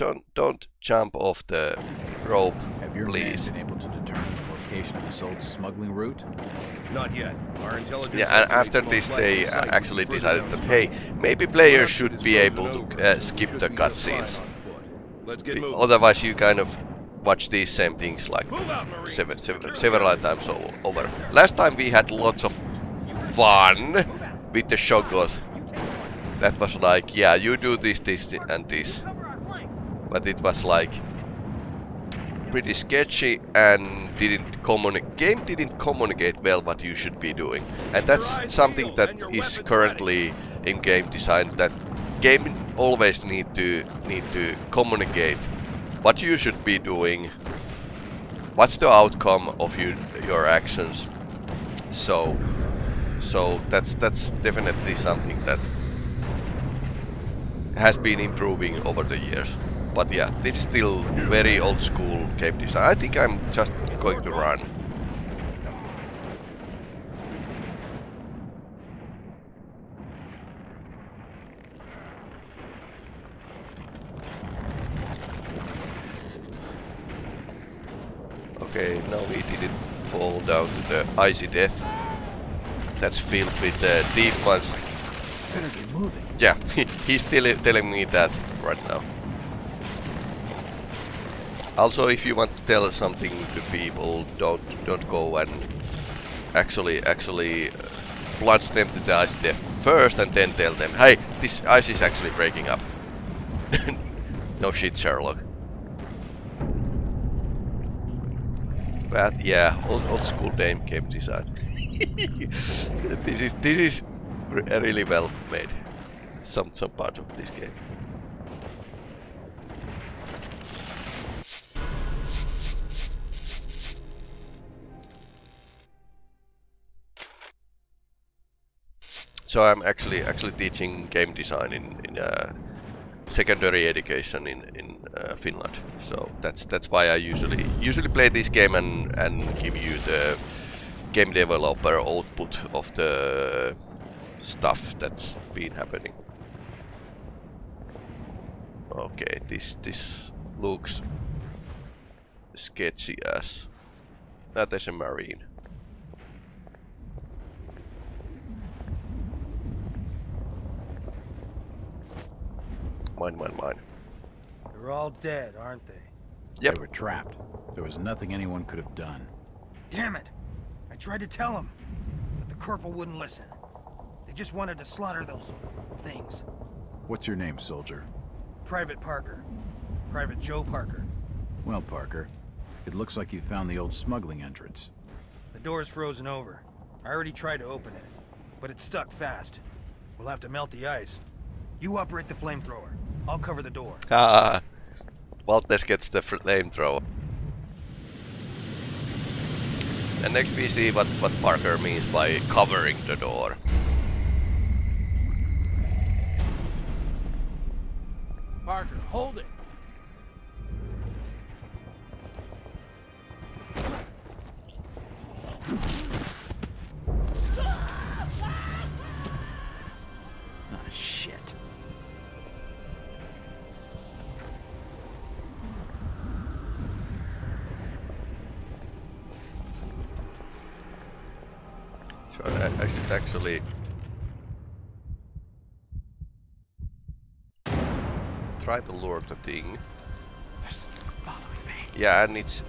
John, don't jump off the rope, please. Have your men been able to determine the location of this old smuggling route? Not yet. Our intelligence... Yeah, and after this they actually decided that, hey, maybe players should be able to skip the cutscenes. Otherwise you kind of watch these same things like several times over. Last time we had lots of fun with the shoggoth. That was like, yeah, you do this, and this. But it was like pretty sketchy and game didn't communicate well what you should be doing. And that's something that is currently in game design, that game always need to communicate what you should be doing, what's the outcome of your actions. So that's definitely something that has been improving over the years. But yeah, this is still very old school game design. I think I'm just going to run. Okay, now we didn't fall down to the icy death. That's filled with deep ones. Better get moving. Yeah, he's still telling me that right now. Also, if you want to tell something to people, don't go and actually plunge them to the ice depth first and then tell them, hey, this ice is actually breaking up. No shit, Sherlock. But yeah, old school game design. This is really well made. Some part of this game. So I'm actually teaching game design in secondary education in Finland. So that's why I usually play this game and give you the game developer output of the stuff that's been happening. Okay, this looks sketchy as that is a marine. Mine. They're all dead, aren't they? Yep. They were trapped. There was nothing anyone could have done. Damn it! I tried to tell them, but the corporal wouldn't listen. They just wanted to slaughter those things. What's your name, soldier? Private Parker. Private Joe Parker. Well, Parker, it looks like you found the old smuggling entrance. The door's frozen over. I already tried to open it, but it's stuck fast. We'll have to melt the ice. You operate the flamethrower. I'll cover the door. Ah, Walter gets the flamethrower. And next we see what Parker means by covering the door. Parker, hold it! Ah, shit. I should actually try to lure the thing. Yeah, and it's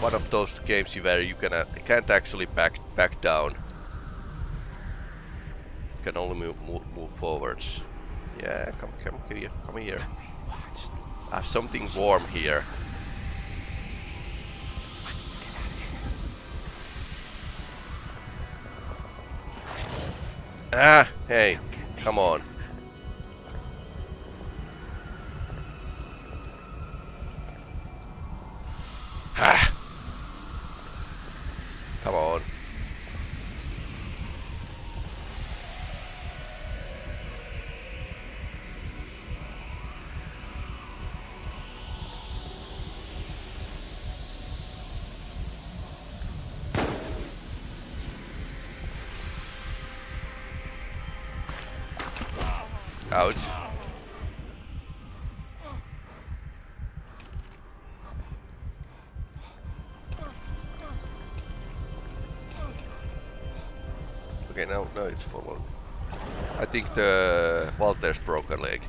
one of those games where you can't actually back down. You can only move forwards. Yeah, come here. I have something warm here. Ah, hey, come on. Ah. Come on. Ouch. Okay, no, it's full on. I think the Walter's broke a leg.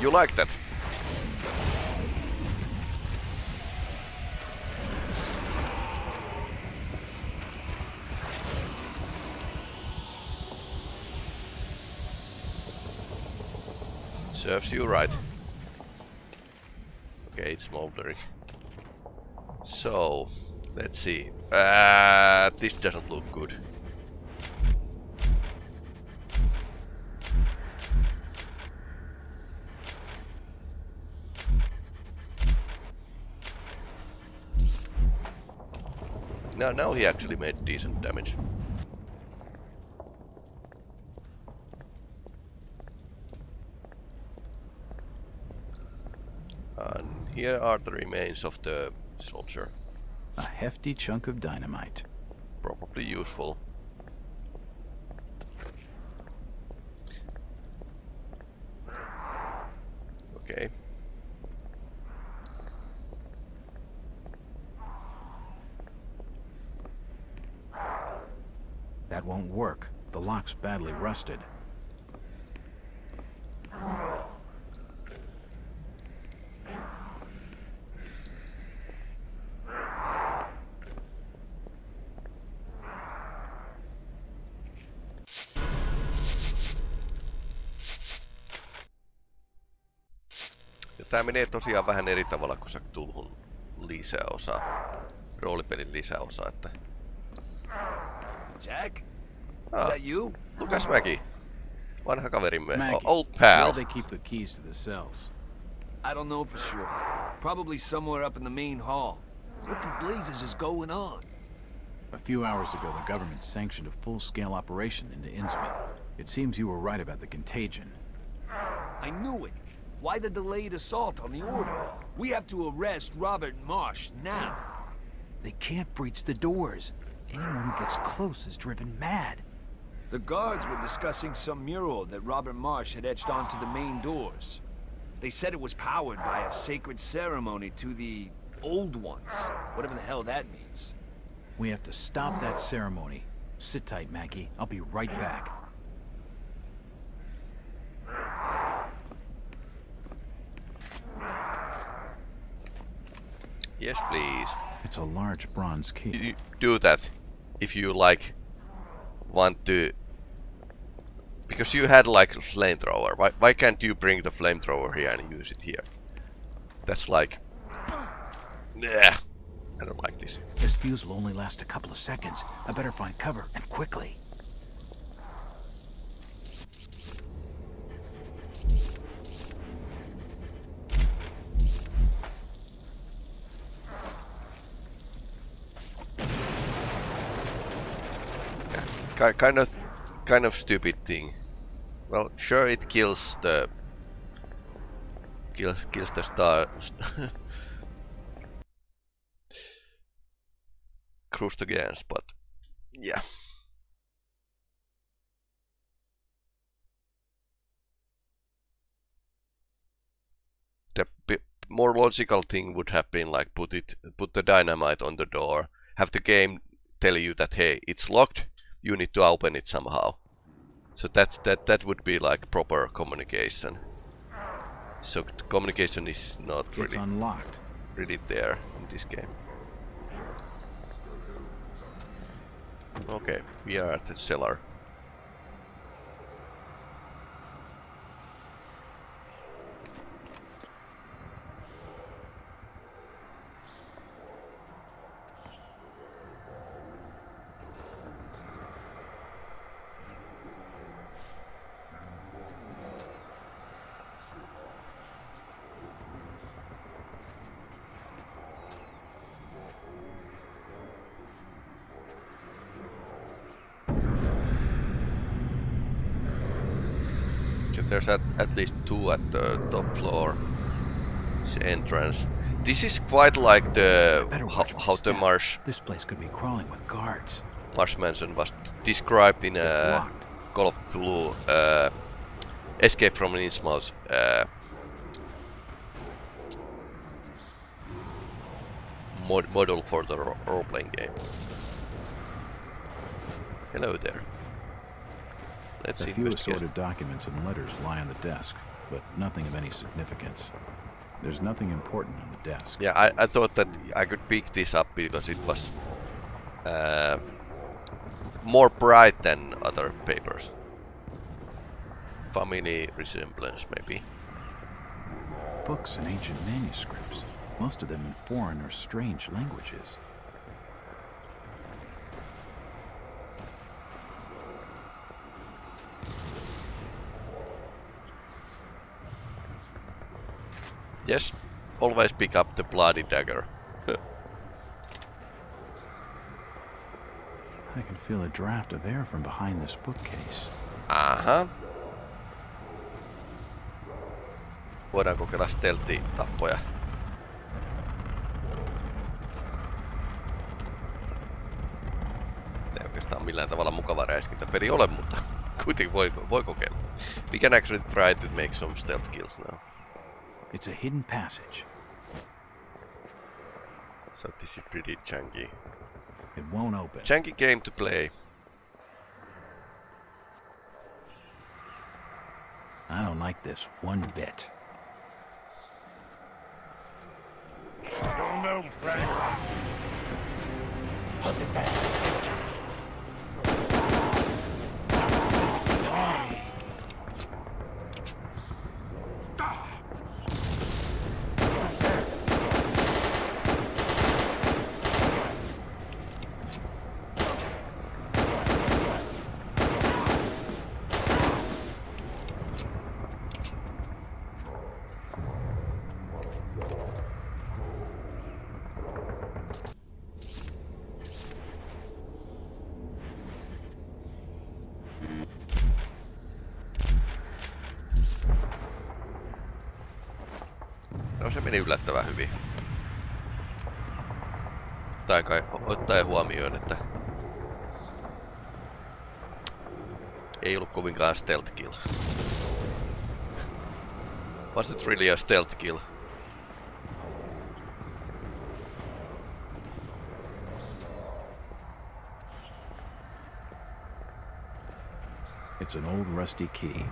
You like that? Serves you right. Okay, it's smoldering. So, let's see. This doesn't look good. Now he actually made decent damage. And here are the remains of the soldier. A hefty chunk of dynamite. Probably useful. Okay. That won't work. The lock's badly rusted. Tää menee tosiaan vähän eri tavalla kuin se Cthulhun lisäosa, roolipelin lisäosa, että... Jack? Is that you? Lukas Maggie. Vanha kaverimme. Maggie, old pal. Where do they keep the keys to the cells? I don't know for sure. Probably somewhere up in the main hall. What the blazes is going on? A few hours ago, the government sanctioned a full-scale operation into Innsmouth. It seems you were right about the contagion. I knew it. Why the delayed assault on the order? We have to arrest Robert Marsh now. They can't breach the doors. Anyone who gets close is driven mad. The guards were discussing some mural that Robert Marsh had etched onto the main doors. They said it was powered by a sacred ceremony to the old ones, whatever the hell that means. We have to stop that ceremony. Sit tight, Maggie. I'll be right back. Yes, please. It's a large bronze key. You do that if you like want to, because you had like a flamethrower. Why can't you bring the flamethrower here and use it here? That's like, yeah, I don't like this. This fuse will only last a couple of seconds. I better find cover and quickly. Kind of stupid thing. Well, sure, it kills the kills the star cruised against, but yeah. The more logical thing would have been like put the dynamite on the door. Have the game tell you that hey, it's locked. You need to open it somehow. So that would be like proper communication. So communication is not really, it's unlocked. Really there in this game. Okay, we are at the cellar. There's at least two at the top floor. The entrance. This is quite like the how the Marsh. This place could be crawling with guards. Marsh Mansion was described in a Call of Cthulhu Escape from Innsmouth. Model for the role-playing game. Hello there. Let's see. A few assorted documents and letters lie on the desk, but nothing of any significance. There's nothing important on the desk. Yeah, I thought that I could pick this up because it was more bright than other papers. Family resemblance, maybe. Books and ancient manuscripts. Most of them in foreign or strange languages. Yes, always pick up the bloody dagger. I can feel a draft of air from behind this bookcase. Aha. Voidaan kokeilla stealth-tappoja. Millään tavalla mukava räiskintäpeli ole, mutta kuitenkin voi kokeilla. We can actually try to make some stealth kills now. It's a hidden passage. So this is pretty chunky. It won't open. Chunky game to play. I don't like this one bit. Don't move, Frank. Hunt it back. Yllättävän hyvin. Tai kai ottaen huomioon, että ei ollut kovinkaan stealth kill. Was it really a stealth kill? It's an old rusty key.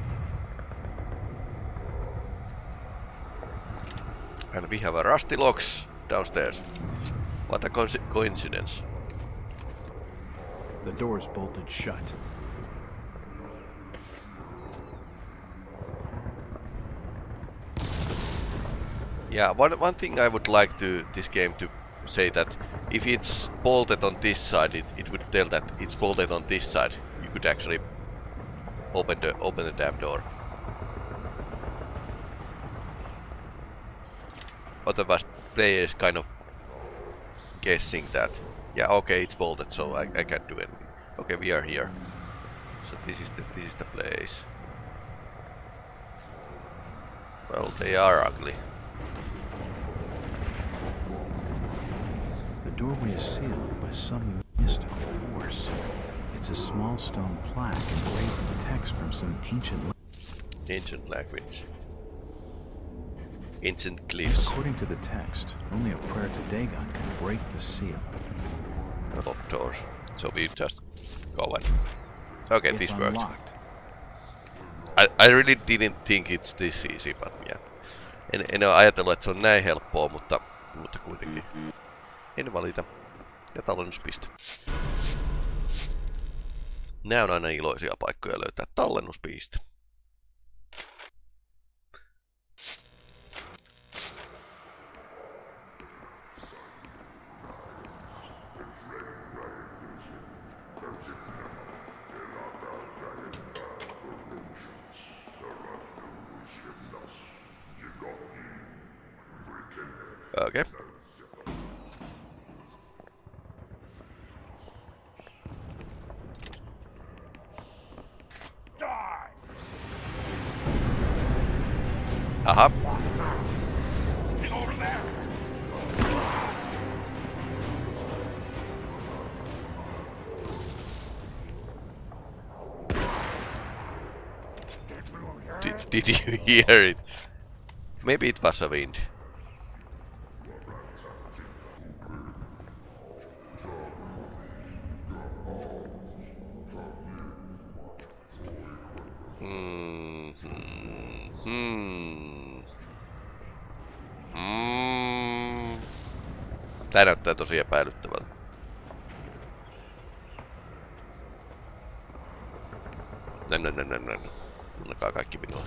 And we have a rusty locks downstairs. What a coincidence. The door's bolted shut. Yeah, one thing I would like to this game to say that if it's bolted on this side, it would tell that it's bolted on this side. You could actually open the damn door. Otherwise, players kind of guessing that, yeah, okay, it's bolted, so I can't do anything. Okay, we are here. So this is the place. Well, they are ugly. The doorway is sealed by some mystical force. It's a small stone plaque engraved with text from some ancient language. Ancient cliffs. According to the text, only a prayer to Dagon can break the seal. Top doors. So we just go in. Okay, it's this unlocked. Worked. I really didn't think it's this easy, but yeah. En ole ajatellut, että se on näin helppoa, mutta kuitenkin. En valita. Ja tallennuspiste. Nää on aina iloisia paikkoja löytää tallennuspiste. Okay. Die. Uh-huh. He's over there. Did you hear it? Maybe it was a wind. Tää näyttää tosi epäilyttävältä. Näin. Annakaa kaikki minulle.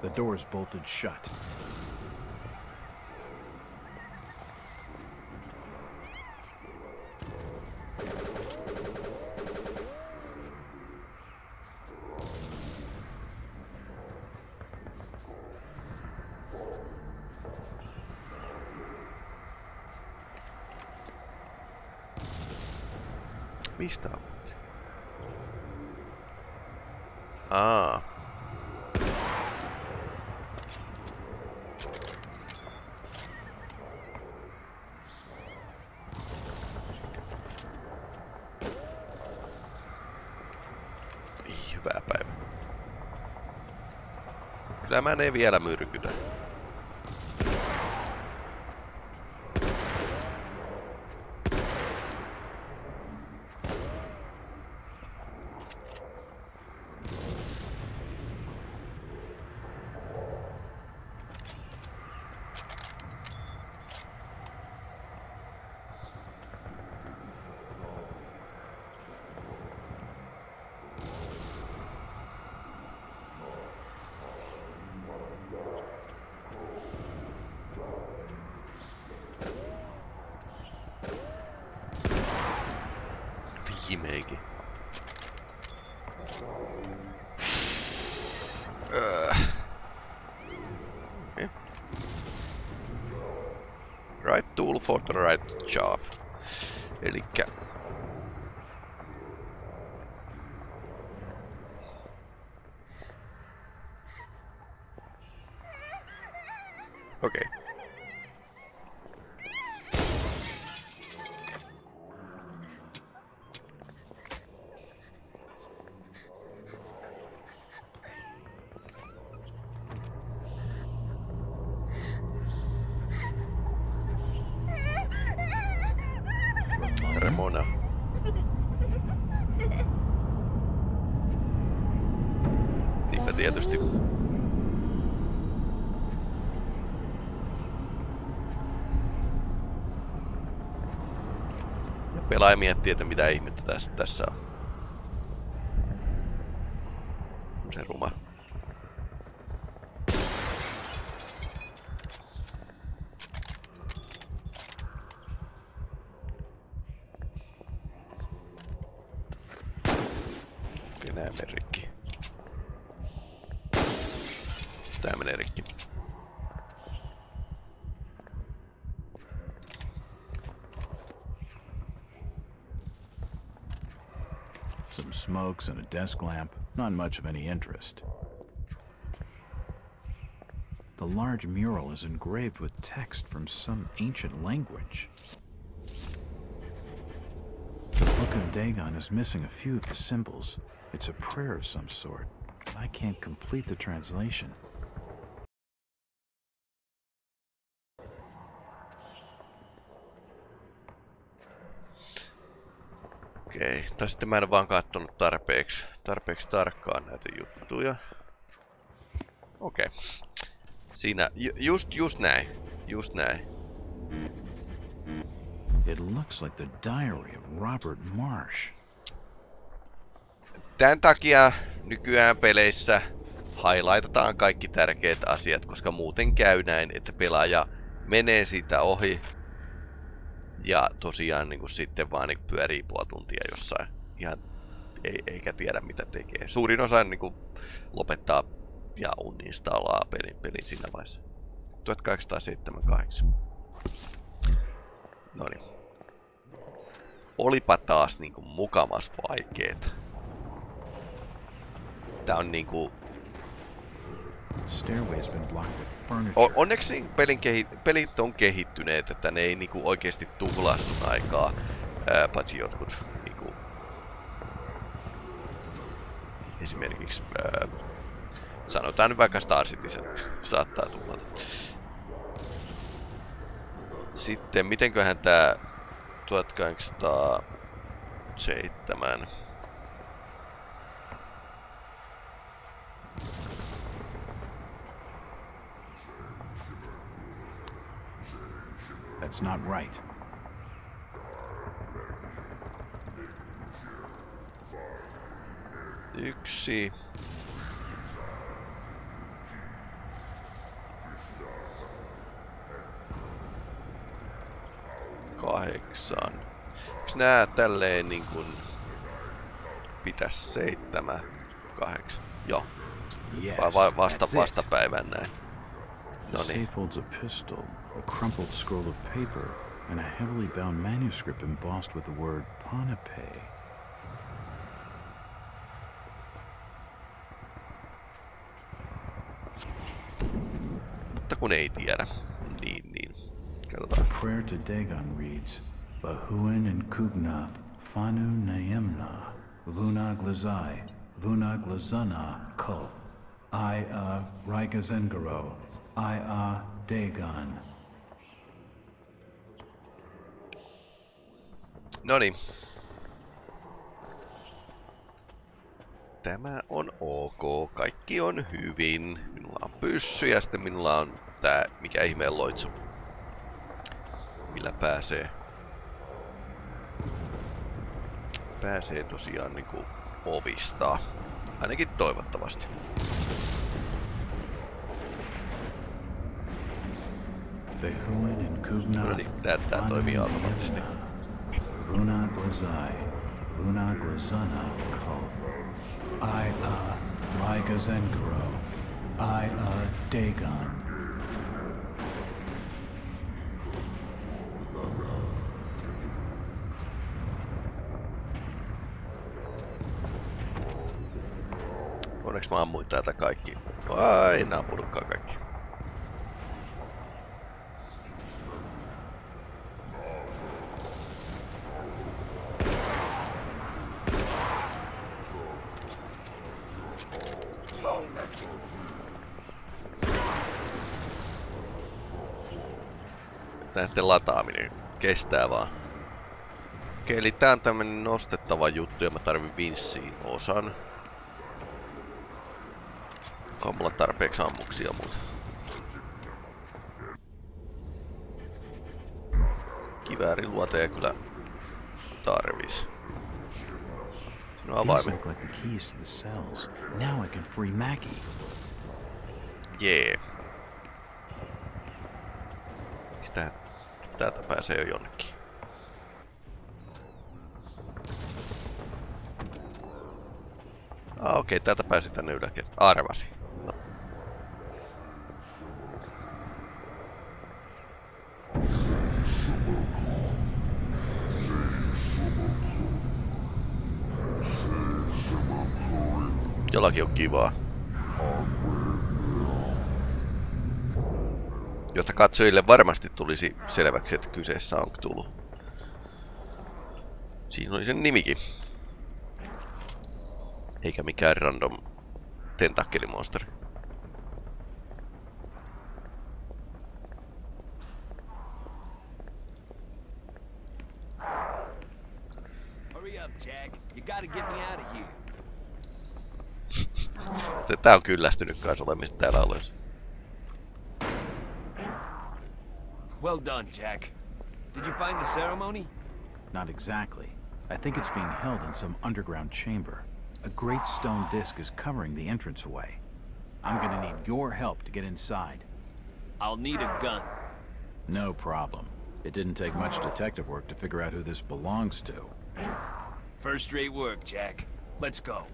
The door's bolted shut. Mistä ammutti? Aa. Hyvää päivä. Kyllä mä en vielä myrkytä. Maggie. Okay. Right tool for the right job. Elikkä. Okay. Pelaaja miettii, että mitä ihmettä tässä on. Se ruma. Okei, nää menee rikki. Tää menee rikki. Smokes and a desk lamp, not much of any interest. The large mural is engraved with text from some ancient language. The Book of Dagon is missing a few of the symbols. It's a prayer of some sort. I can't complete the translation. Okei, tai sitten mä en vaan kattonut tarpeeksi tarkkaan näitä juttuja. Okei. Siinä, just näin. It looks like the diary of Robert Marsh. Tän takia nykyään peleissä highlightataan kaikki tärkeät asiat, koska muuten käy näin, että pelaaja menee siitä ohi. Ja tosiaan niinku sitten vaan niinku pyörii puoli tuntia jossain. Ihan eikä tiedä mitä tekee. Suurin osa niinku lopettaa ja uninstalaa pelin siinä vaiheessa. 1878. Noniin. Olipa taas niinku mukamas vaikeeta. Tää on niinku... Onneksi pelit on kehittyneet, että ne ei niinku oikeesti tuhlaa sun aikaa. Paitsi jotkut niinku... Esimerkiksi... sanotaan nyt vaikka Star Citizen. Saattaa tuhlata. Sitten, mitenköhän tää... 1807... That's not right. Yksi. Kahdeksan. Eiks nää tälleen niinkun... Pitäis 7, 8. Joo. Vastapäivän näin. The safe holds a pistol, a crumpled scroll of paper, and a heavily bound manuscript embossed with the word Ponape. Mutta kun ei tiedä. Niin. Katsotaan. The prayer to Dagon reads, Bahuin and Kugnath, Fanu Naemna, Vunag Lazai, Vunag Lazana, Kul, Ia Raigazengaro. I.A. Dagon. Noniin. Tämä on ok. Kaikki on hyvin. Minulla on pyssy ja sitten minulla on tää, mikä ihmeen loitsu. Millä pääsee. Pääsee tosiaan niinku ovista. Ainakin toivottavasti. No niin, tää toimii automaattisesti. Onneksi mä ammuin täältä kaikki. Ai, nää ampunutkaan kaikki. Näitten lataaminen kestää vaan. Okei, eli tää on tämmönen nostettava juttu ja mä tarvin vinssiin osan. Onko mulla tarpeeksi ammuksia muuten? Kivääriluoteja kyllä tarvis. Siinä on avaimet. Jee. Yeah. Täältä pääsee jo jonnekin. Ah, okei, täältä pääsi tänne yläkertaan. Arvasi. No. Jollakin on kivaa. Jotta katsojille varmasti tulisi selväksi, että kyseessä on Cthulhu. Siinä oli sen nimikin. Eikä mikään random tentakkelimonstori. Hurry up, Jack. You gotta get me out of here. Tää on kyllästynyt kans olemista täällä alueessa. Well done, Jack. Did you find the ceremony? Not exactly. I think it's being held in some underground chamber. A great stone disc is covering the entranceway. I'm gonna need your help to get inside. I'll need a gun. No problem. It didn't take much detective work to figure out who this belongs to. First rate work, Jack. Let's go.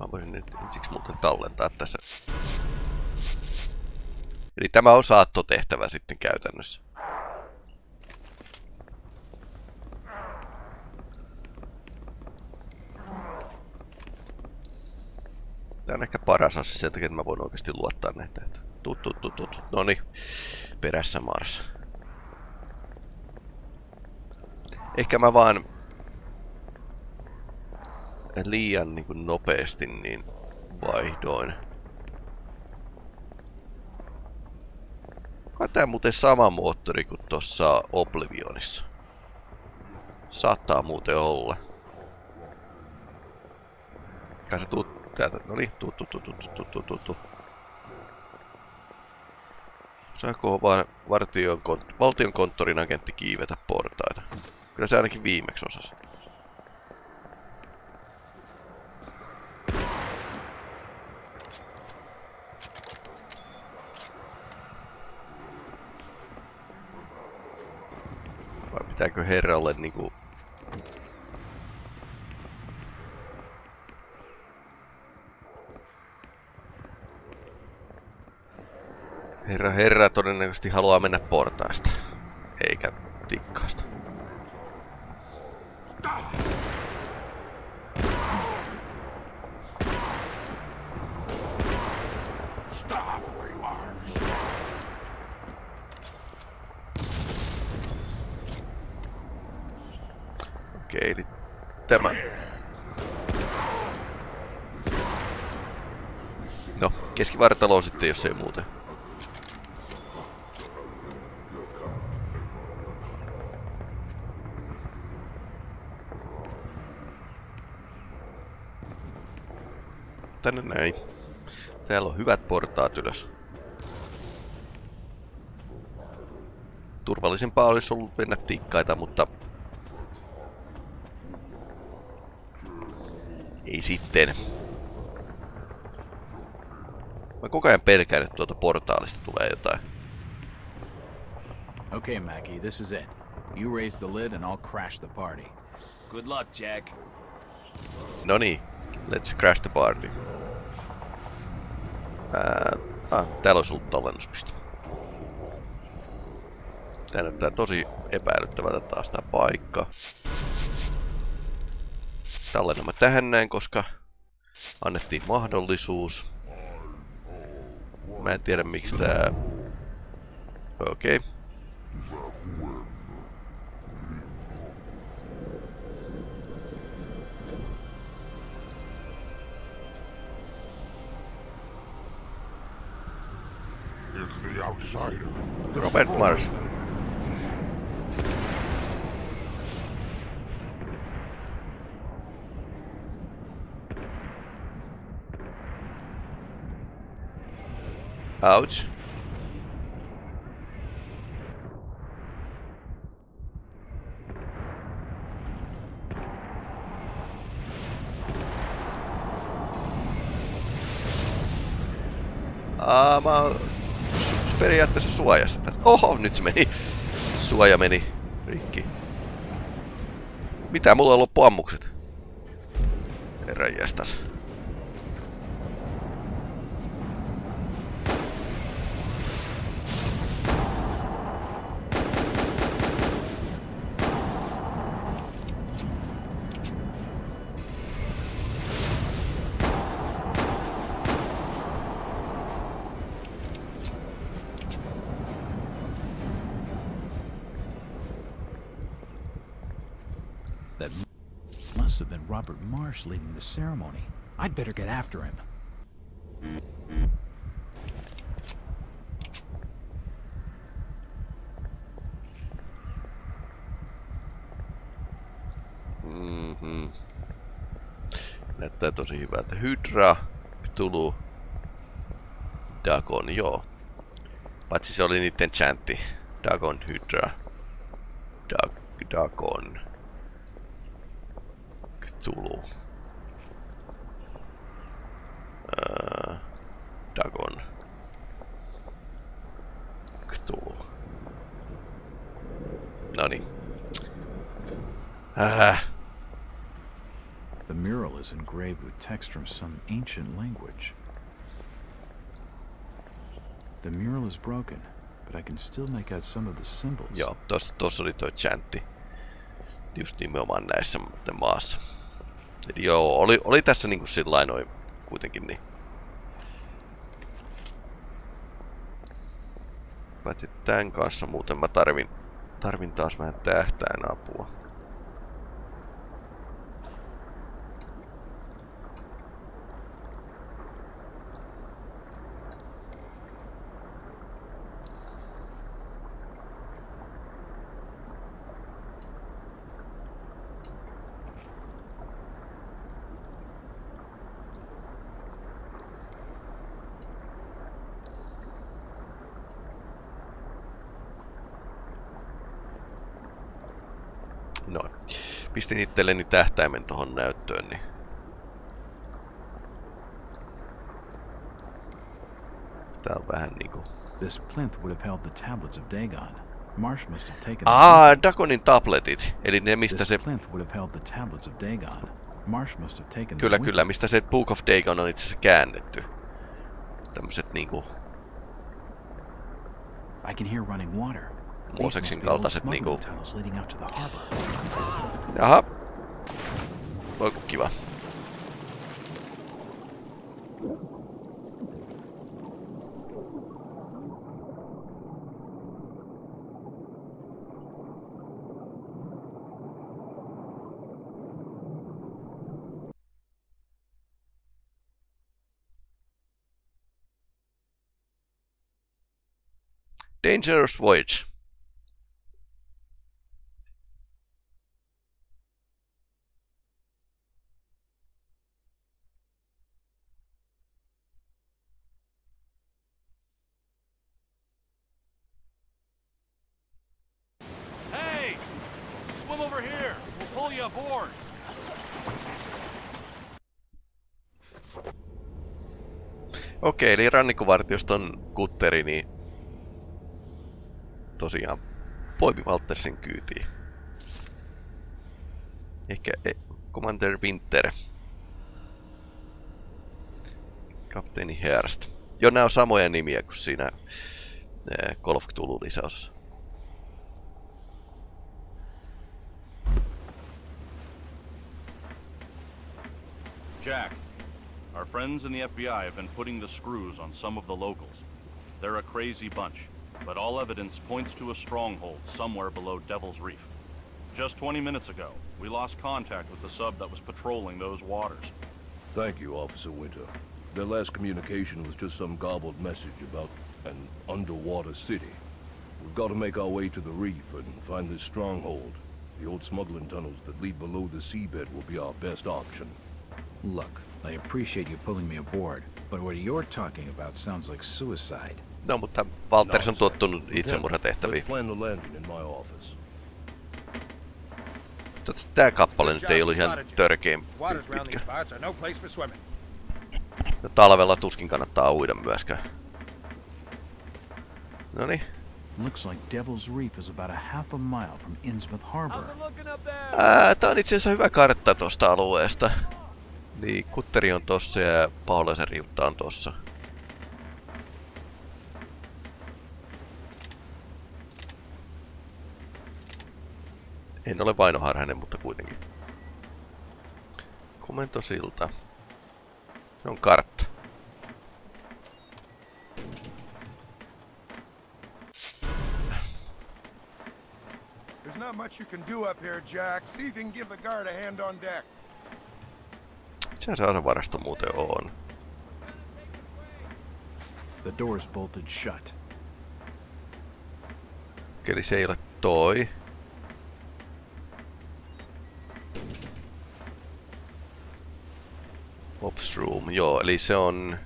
Mä voisin nyt ensiksi muuten tallentaa tässä. Eli tämä on saattotehtävä sitten käytännössä. Tää on ehkä paras asia sen takia, että mä voin oikeasti luottaa näitä. Noniin, perässä Mars. Ehkä mä vaan liian niin kuin nopeasti niin vaihdoin. Onko tää muuten sama moottori kuin tuossa Oblivionissa? Saattaa muuten olla. Kai se tuut täältä. Noniin, Saako vaan valtionkonttorin agentti kiivetä portaita? Kyllä se ainakin viimeksi osasi. Vai pitääkö herralle niinku... Herra todennäköisesti haluaa mennä portaista, eikä tikkaasta. Okei, eli tämä. No, keskivartaloon sitten, jos ei muuten. Tänne näin. Täällä on hyvät portaat ylös. Turvallisempaa olisi ollut mennä tikkaita, mutta... Ei sitten. Mä koko ajan pelkään, että tuolta portaalista tulee jotain. Okay, Maggie, this is it. You raise the lid and I'll crash the party. Good luck, Jack. Noniin. Let's crash the party. Täällä olisi ollut tallennuspiste. Tää näyttää tosi epäilyttävältä taas tää paikka. Tallennamme tähän näin, koska annettiin mahdollisuus. Mä en tiedä miksi tää... Okei. Robert Marsh. Ouch. Periaatteessa suojasta. Oho, nyt se meni. Suoja meni rikki. Mitä? Mulla on loppu ammukset. Herranjestas. Robert Marsh leading the ceremony. I'd better get after him. Näyttää tosi hyvältä. Hydra, Cthulhu, Dagon, joo. Paitsi se oli niitten chantti. Dagon, Hydra, Dagon. Cthulhu. Dagon. Cthulhu. Noniin. The mural is engraved with text from some ancient language. The mural is broken, but I can still make out some of the symbols. Joo, tossa oli toi chantti. Just nimenomaan näissä maassa. Eli joo, oli tässä niinku sillain noin kuitenkin niin. Päätin tän kanssa, muuten mä tarvin taas vähän tähtäin apua. Pistin itselleni tähtäimen tohon näyttöön, niin... Tää on vähän niinku... Ah, Dagonin tabletit! Eli ne mistä se... Kyllä, kyllä, mistä se Book of Dagon on itse asiassa käännetty. Tämmöset niinku... Mooseksin kaltaiset niinku... Jaha. Voi ku kiva. Dangerous voyage. Okei, eli rannikkovartioston kutteri, niin tosiaan poimi Waltersin kyytiin. Ehkä Commander Winter. Kapteeni Hurst. Jo nää on samoja nimiä kuin siinä Call of Cthulhu lisäosassa. Jack. Our friends in the FBI have been putting the screws on some of the locals. They're a crazy bunch, but all evidence points to a stronghold somewhere below Devil's Reef. Just 20 minutes ago, we lost contact with the sub that was patrolling those waters. Thank you, Officer Winter. Their last communication was just some garbled message about an underwater city. We've got to make our way to the reef and find this stronghold. The old smuggling tunnels that lead below the seabed will be our best option. Look. I appreciate you pulling me aboard, but what you're talking about sounds like suicide. No, mutta Walters on tottunut itsemurhatehtäviin. Tää kappale nyt ei ollut ihan törkein pitkä. No, talvella tuskin kannattaa uida myöskään. Noniin. Looks like Devil's Reef is about a half a mile from Innsmouth Harbor. Tää on itse asiassa hyvä kartta tosta alueesta. Niin, kutteri on tossa ja Paulaisen riutta on tossa. En ole vainoharhainen, mutta kuitenkin. Komentosilta. Se on kartta. There's not much you can do up here, Jack. See if you can give the guard a hand on deck. Sehän se asevarasto muuten on. The door's bolted shut. Eli se ei ole toi. Ops room, joo, eli se on...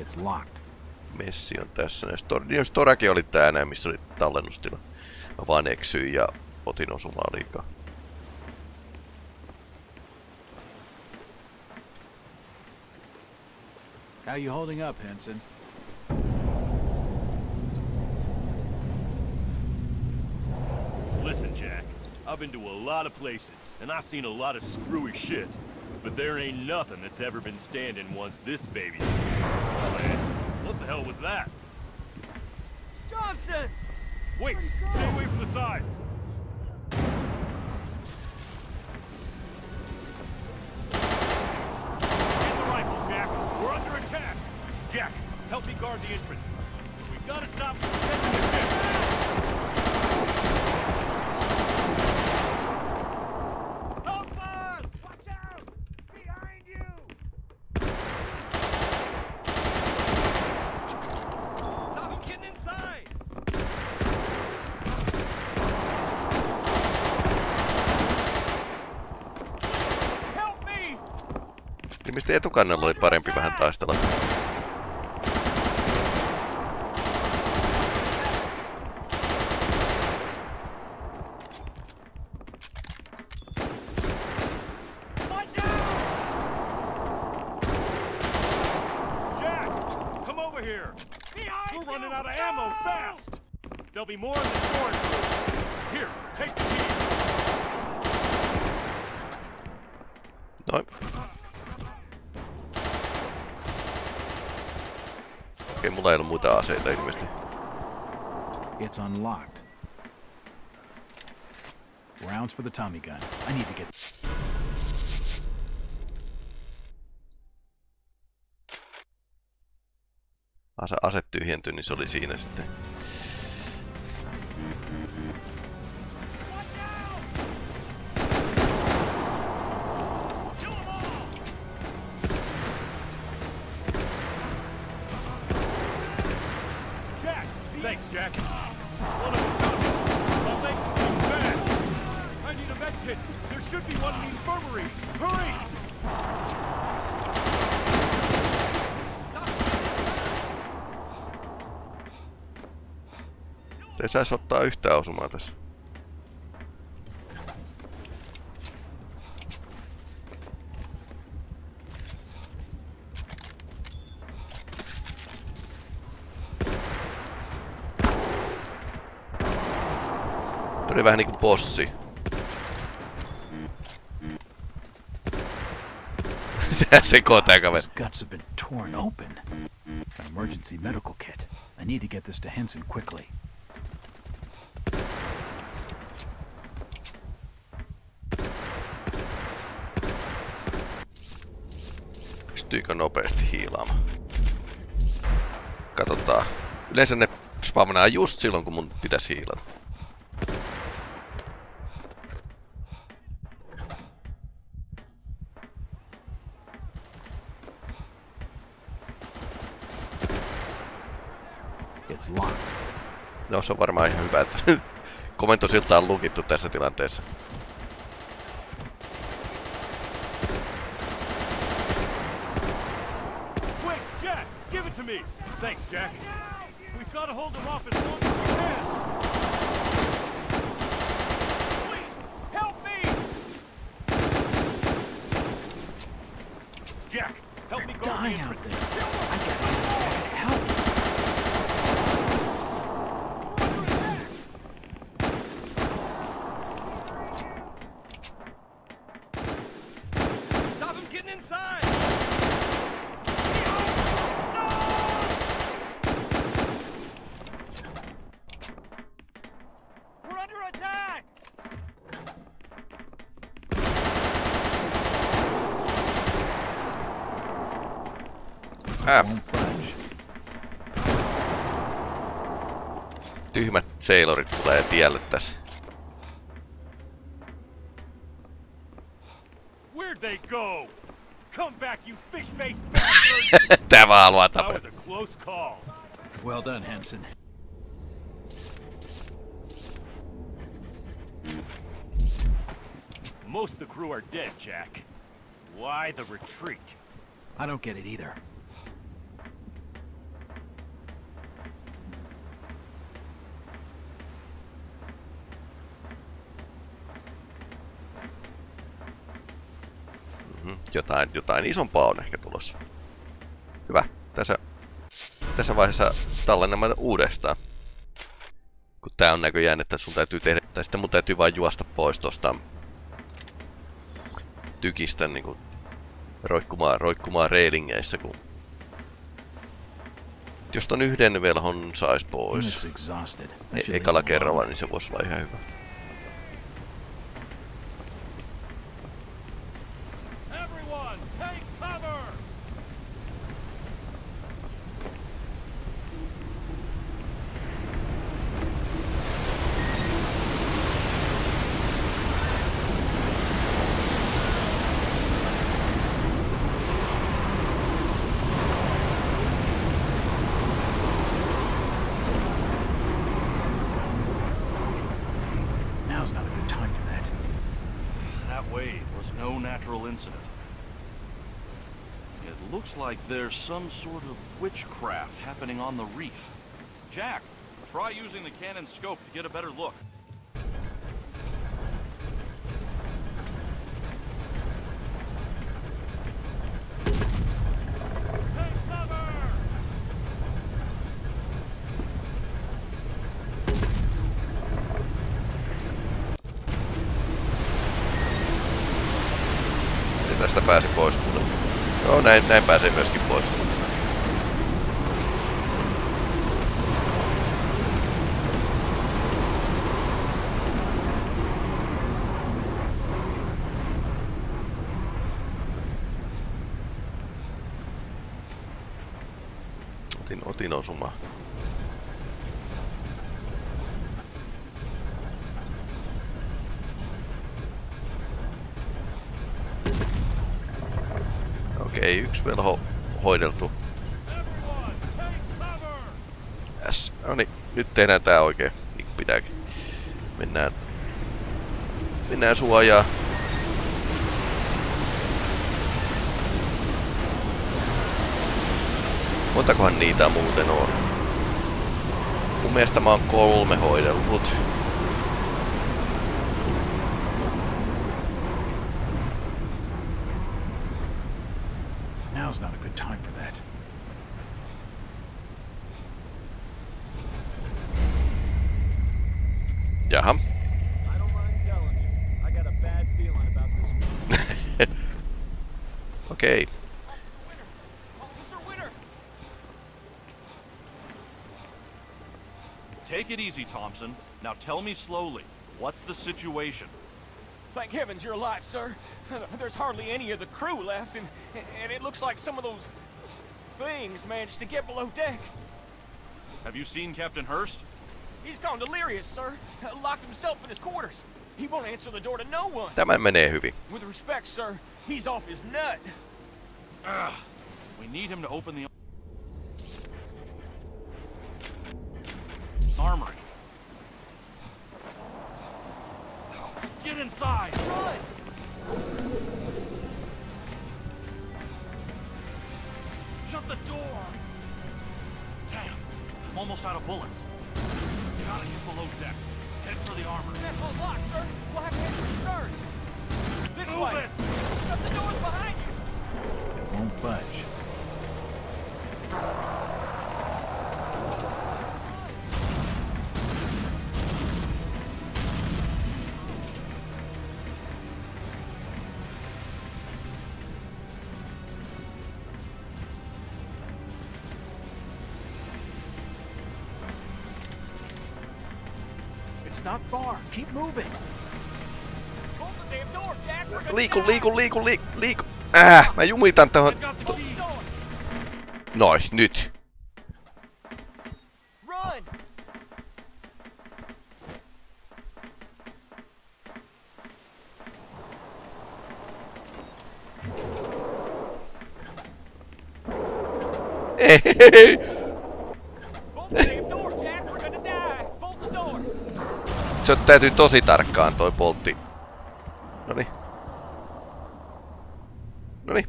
It's locked. Messi on tässä. Storakin oli tää näin, missä oli tallennustila. Mä vaan eksyin ja otin osumaa liikaa. How you holding up, Henson? Listen, Jack. I've been to a lot of places, and I've seen a lot of screwy shit. But there ain't nothing that's ever been standing once this baby's landed. What the hell was that? Johnson! Wait, stay away from the sides. Get the rifle, Jack. We're under attack. Jack, help me guard the entrance. We've got to stop from taking the ship. Mistä etukannella oli parempi vähän taistella? It's unlocked. Rounds for the Tommy gun. I need to get. Ase tyhjentyi, niin se oli siinä sitten. Ei saisi ottaa yhtään osumaa tässä. Tuo oli vähän niinku bossi. Tää sekoo tää kaveri. Emergency medical kit. I need to get this to Henson quickly. Pystyykö nopeasti hiilaamaan? Katsotaan. Yleensä ne spamnaa just silloin, kun mun pitäisi hiilata. No, se on varmaan ihan hyvä, että komentosilta on lukittu tässä tilanteessa. Thanks, Jack. We've got to hold them off as long as we can. Please, help me! Jack, help me go to the entrance. They're dying out there. Tyhmät sailorit tulee tielle tässä. Where'd they go? Come back, you fish-faced bastard! Tämä haluaa tapella. That was a close call. Well done, Henson. Most of the crew are dead, Jack. Why the retreat? I don't get it either. Jotain isompaa on ehkä tulossa. Hyvä. Tässä vaiheessa tallennamme uudestaan. Kun tää on näköjään, että sun täytyy tehdä... Tai sitten mun täytyy vain juosta pois tosta... tykistä niinku roikkumaan reilingeissä, kun jos ton yhden velhon sais pois ekalla kerralla, niin se voisi olla ihan hyvä. Like there's some sort of witchcraft happening on the reef. Jack, try using the cannon scope to get a better look. Tästä pääsi pois mulle. No näin pääsee myöskin pois. Otin osumaan. Ei yksi velho hoideltu. Yes. No niin, nyt tehdään tää oikein, niin kuin pitääkin. Mennään suojaan. Montakohan niitä muuten on? Mun mielestä mä oon 3 hoidellut. Now's not a good time for that. Jaha. I don't mind telling you, I got a bad feeling about this. Okay. Officer Winter. Take it easy, Thompson. Now tell me slowly, what's the situation? Thank heavens you're alive, sir. There's hardly any of the crew left, and it looks like some of those things managed to get below deck. Have you seen Captain Hurst? He's gone delirious, sir. Locked himself in his quarters. He won't answer the door to no one. Tämä menee hyvin. With respect, sir, he's off his nut. We need him to open the armory. Get inside! Run! Shut the door! Damn! I'm almost out of bullets. Gotta get below deck. Head for the armor. That's all locked, sir! We'll have to head for the stern! This Move way! It. Shut the doors behind you! It won't budge. It's not far. Keep moving. Hold the damn door, Jack. Liiku. Mä jumitan tähän. Noin, nyt. Run. Se täytyy tosi tarkkaan toi poltti. Noni,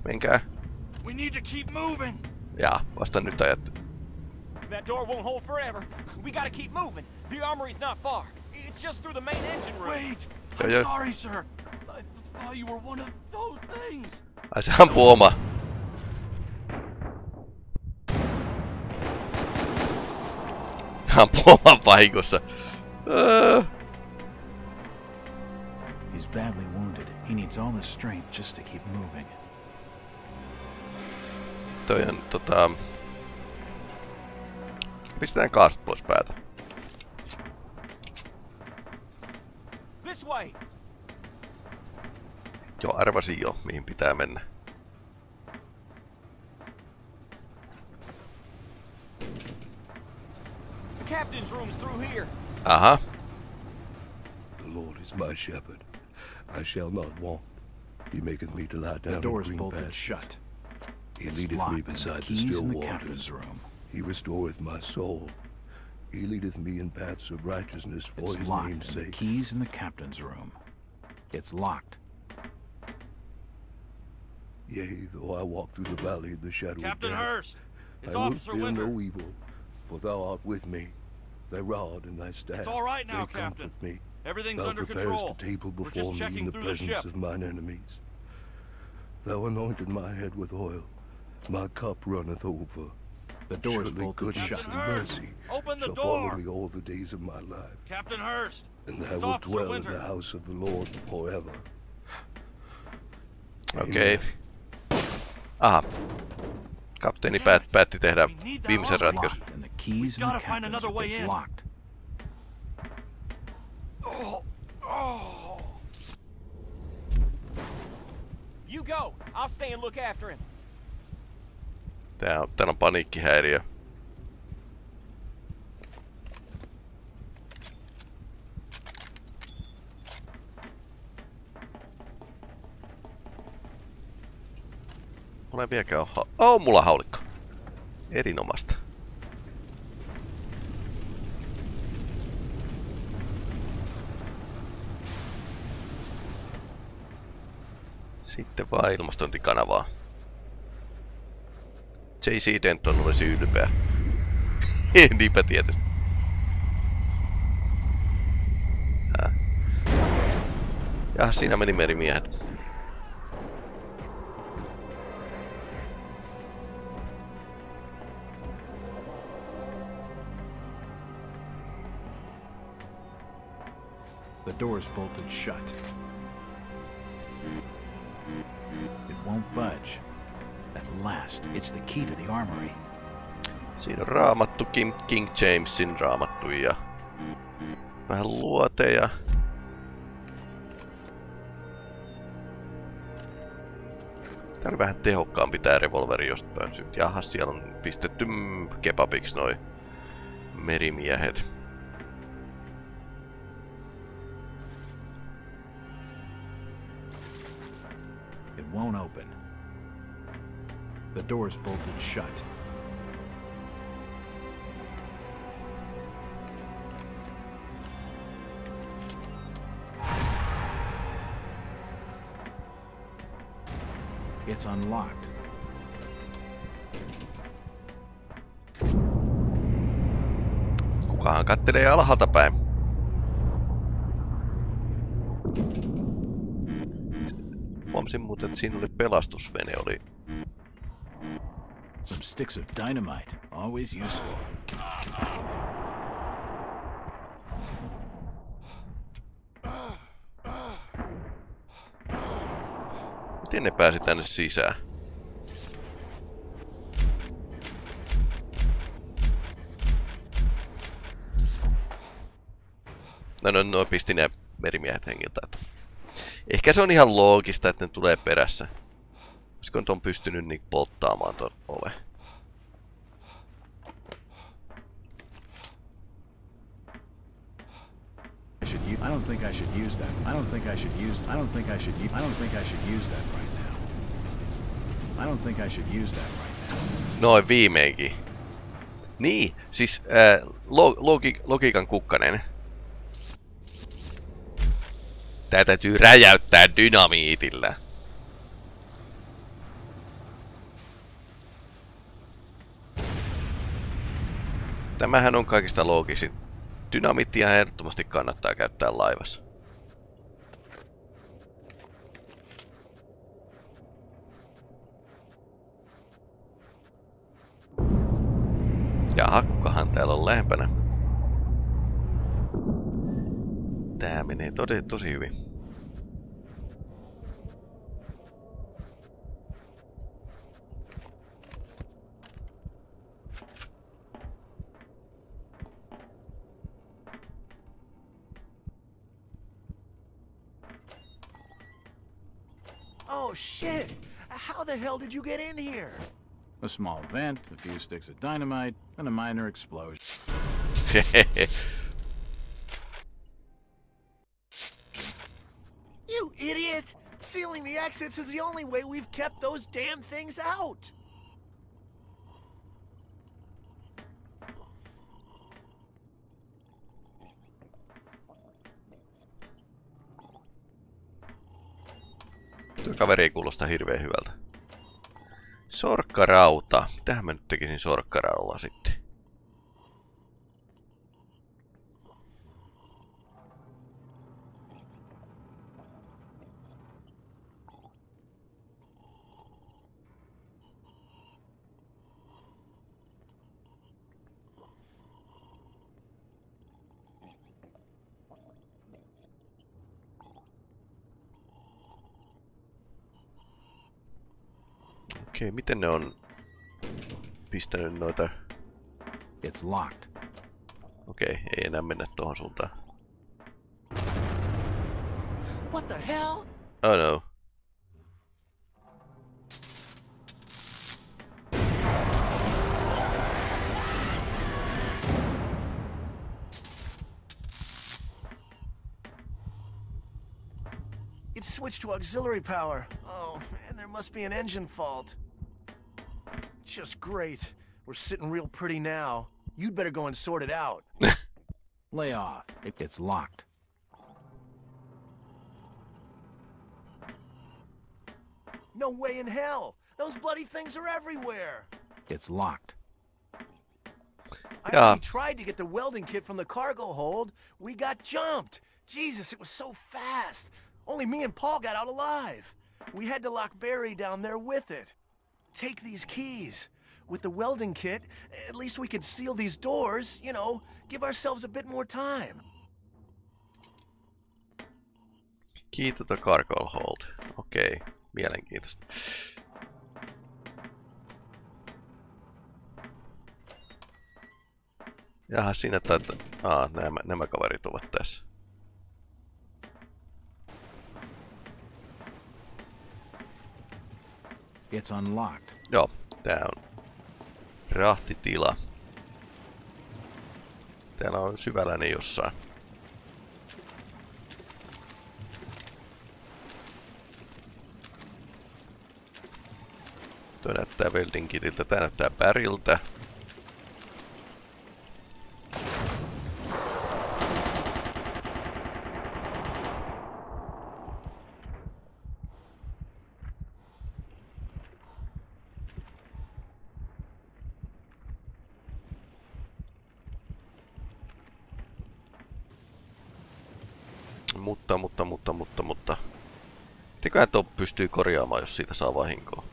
menkää. We need to keep moving. Jaa, vasta nyt ajat. That door won't hold forever. We gotta keep moving. The armory's not far. It's just through the main engine room. Wait. I'm sorry, sir. I thought you were one of those things. Ai se ampuu oma. Ampuu oman vahingossa. He's badly wounded. He needs all his strength just to keep moving. sääntöjen pistetään kaasut pois päältä. Joo, arvasin jo, mihin pitää mennä. Aha. The Lord is my shepherd. I shall not want. He maketh me to lie down. The door is bolted shut. He leadeth me beside the still waters. He restoreth my soul. He leadeth me in paths of righteousness for his name's sake. The keys in the captain's room. It's locked. Yea, though I walk through the valley of the shadow Captain of death, Hurst, it's I Officer will fear Winter. No evil, for thou art with me. Thy rod and thy staff, it's all right now, they comfort me. Everything's thou under control. The table before me in the presence of mine enemies. Thou anointed my head with oil. My cup runneth over. The door is bolted shut. Mercy open the shall door. Follow me all the days of my life. Captain Hurst, and I will dwell in the house of the Lord forever. Okay. Amen. Aha. Kapteeni päätti tehdä viimeisen ratkaisun. Täällä on paniikkihäiriö. Mulla ei vieläkään ole mulla haulikko. Erinomaista. Sitten vaan ilmastointikanavaa. J.C. Denton olisi ylpeä. Niinpä tietysti. Ja siinä meni merimiehet. The door's bolted shut. It won't budge. At last, it's the key to the armory. Siinä on raamattu King Jamesin raamattuja. Vähän luoteja. Tää oli vähän tehokkaampi tää revolveri jostain syyt. Jaha, siellä on pistetty kebabiksi noi merimiehet. Won't open. The door's bolted shut. It's unlocked. Kukahan kattelee alhaalta päin? Huomasin muuten, että siinä oli pelastusvene oli. Some sticks of dynamite, always useful. Miten ne pääsi tänne sisään? No pisti ne merimiehet hengiltä. Ehkä se on ihan loogista, että ne tulee perässä. Olisiko nyt on pystynyt niin polttaamaan ton ove? I don't think I should use that. I don't think I should use. I don't think I should. I don't think I should use that right now. I don't think I should use that right now. Noin viimeinkin. Niin, siis logiikan kukkanen. Tää täytyy räjäyttää dynamiitillä. Tämähän on kaikista loogisin. Dynamiittia ehdottomasti kannattaa käyttää laivassa. Jaha, kukahan täällä on lähempänä? Tää menee tosi hyvin. Oh, shit! How the hell did you get in here? A small vent, a few sticks of dynamite, and a minor explosion. You idiot! Sealing the exits is the only way we've kept those damn things out! Tuo kaveri ei kuulosta hirveän hyvältä. Sorkkarauta. Mitähän mä nyt tekisin sorkkaraudalla sitten? Okei, miten ne on pistänyt noita? It's locked. Okei, ei enää mennä tohon suuntaan. What the hell? Oh no. It switched to auxiliary power. Oh, and there must be an engine fault. Just great. We're sitting real pretty now. You'd better go and sort it out. Lay off. It gets locked. No way in hell. Those bloody things are everywhere. It's locked. I already tried to get the welding kit from the cargo hold. We got jumped. Jesus, it was so fast. Only me and Paul got out alive. We had to lock Barry down there with it. Take these keys. With the welding kit, at least we could seal these doors, you know, give ourselves a bit more time. Key to the cargo hold. Okei, mielenkiintoista. Jaha, siinä taitaa... nämä kaverit ovat tässä. It's unlocked. Joo, tää on rahtitila. Täällä on syväläni jossain. Tuo näyttää welding kitiltä, tää näyttää päriltä. Mutta. Teköhän tuo pystyy korjaamaan, jos siitä saa vahinkoa.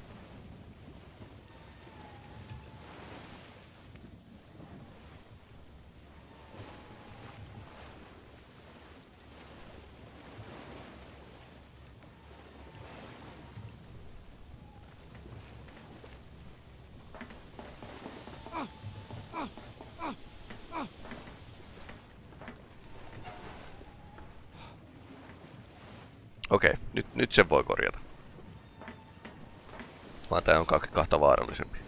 Okei, nyt sen voi korjata. Vaan tää on kahta vaarallisempi.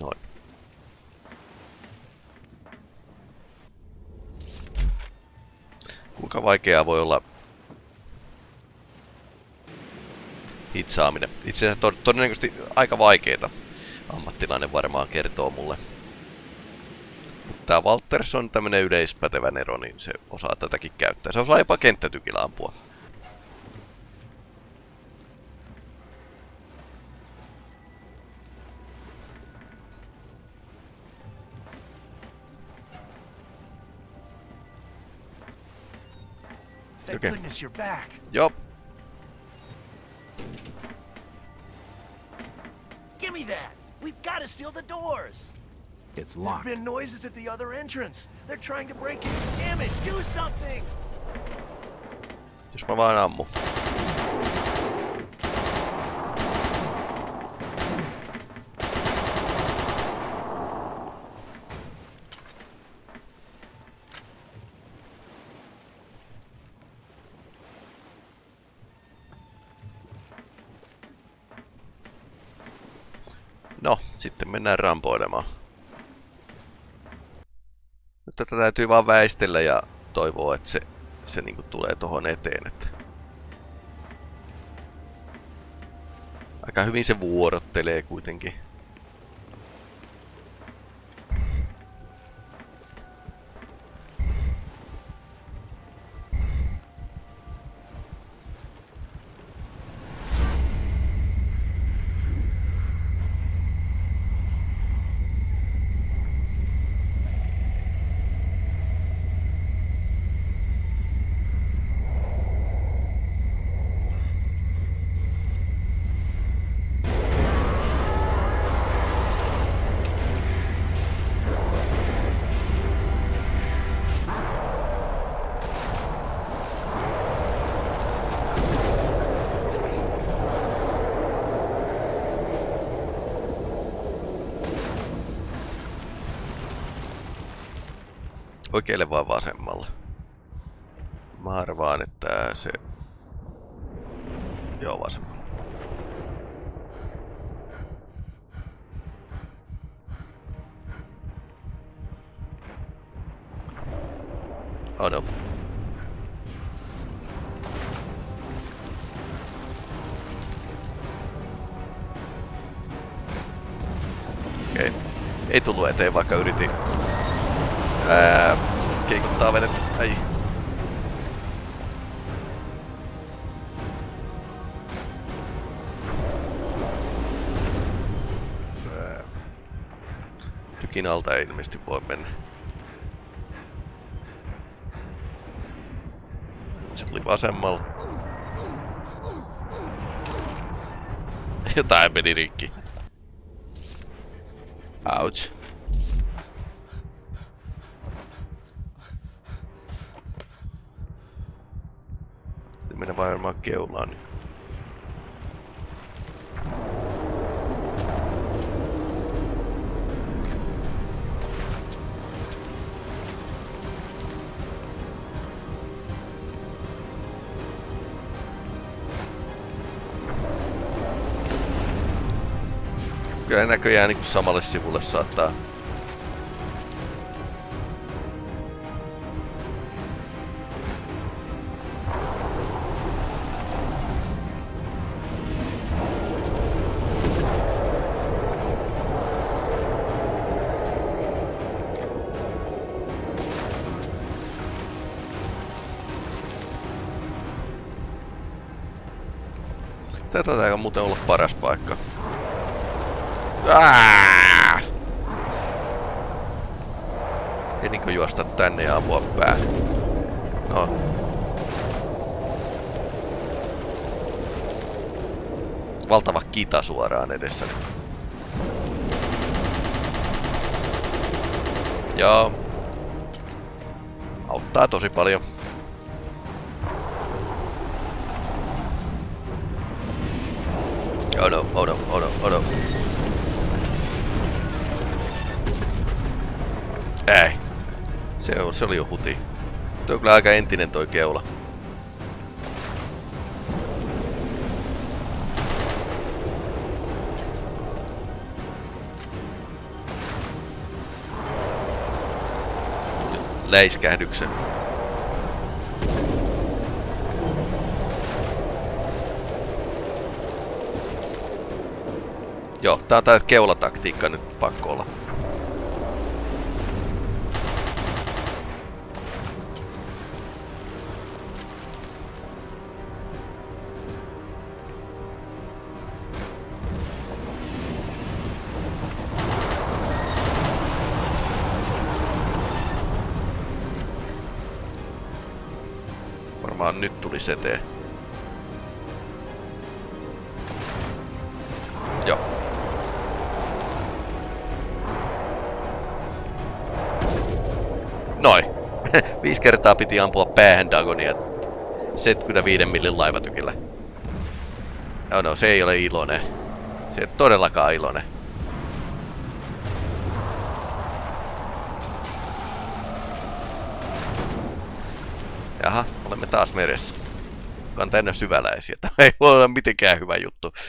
Noin. Kuinka vaikeaa voi olla hitsaaminen. Itse asiassa todennäköisesti aika vaikeeta. Ammattilainen varmaan kertoo mulle. Mutta tää Walters on tämmönen yleispätevä nero, niin se osaa tätäkin käyttää. Se osaa jopa kenttätykillä ampua. Okei. Joo. That. We've got to seal the doors. It's locked. There've been noises at the other entrance. They're trying to break in. Damn it, do something. Jos mä vaan ammu. No, sitten mennään rampoilemaan. Nyt tätä täytyy vaan väistellä ja toivoa, että se niinku tulee tohon eteen. Että aika hyvin se vuorottelee kuitenkin. Oikealle vai vasemmalle? Mä arvaan, että se... Joo, vasemmalle. Oh no. Okei. Ei tullut eteen, vaikka yritin. Keikuttaa vedet. Ai. Tykin alta ei ilmeisesti voi mennä. Se tuli vasemmalla. Jotain meni rikki. Ouch. Mennään varmaan keulaan. Kyllä näköjään niin kuin samalle sivulle saattaa. Tää on muuten olla paras paikka. Aaaaah! Ei niinku juosta tänne ja ampua päälle. No. Valtava kita suoraan edessäni. Joo. Auttaa tosi paljon. Oh no, oh no, oh no, oh no. Ei. Se oli jo huti. Tuo on kyllä aika entinen toi keula. Läiskähdyksen. Joo, tää on tää keulataktiikka nyt pakko olla. Varmaan nyt tuli eteen. Noin. 5 kertaa piti ampua päähän Dagonia 75 millin laivatykillä. No no, se ei ole iloinen. Se ei todellakaan iloinen. Jaha, olemme taas meressä. Joka on täynnä syväläisiä. Tämä ei voi olla mitenkään hyvä juttu.